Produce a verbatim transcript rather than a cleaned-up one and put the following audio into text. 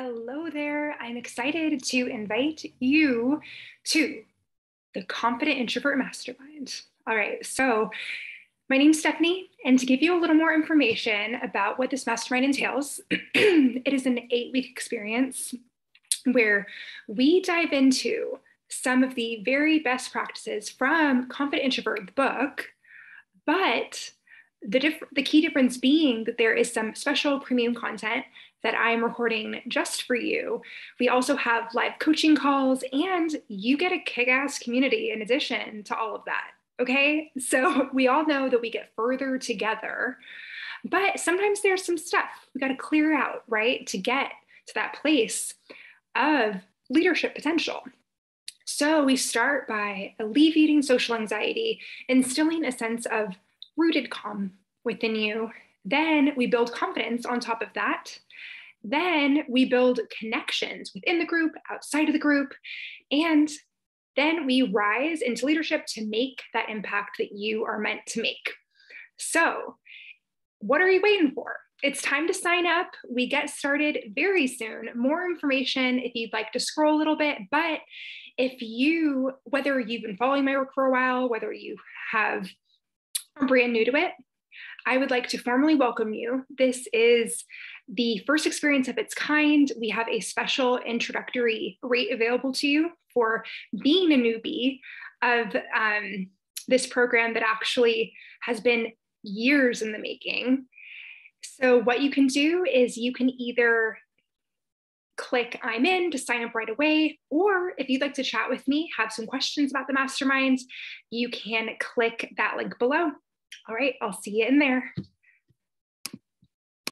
Hello there. I'm excited to invite you to the Confident Introvert Mastermind. All right, so my name's Stephanie, and to give you a little more information about what this mastermind entails, it is an eight-week experience where we dive into some of the very best practices from Confident Introvert, the book, but the, diff- the key difference being that there is some special premium content that I'm recording just for you. We also have live coaching calls, and you get a kick-ass community in addition to all of that, okay? So we all know that we get further together, but sometimes there's some stuff we gotta clear out, right? To get to that place of leadership potential. So we start by alleviating social anxiety, instilling a sense of rooted calm within you. Then we build confidence on top of that. Then we build connections within the group, outside of the group, and then we rise into leadership to make that impact that you are meant to make. So what are you waiting for? It's time to sign up. We get started very soon. More information if you'd like to scroll a little bit, but if you, whether you've been following my work for a while, whether you have are brand new to it, I would like to formally welcome you. This is the first experience of its kind. We have a special introductory rate available to you for being a newbie of um, this program that actually has been years in the making. So what you can do is you can either click I'm in to sign up right away, or if you'd like to chat with me, have some questions about the masterminds, you can click that link below. All right, I'll see you in there.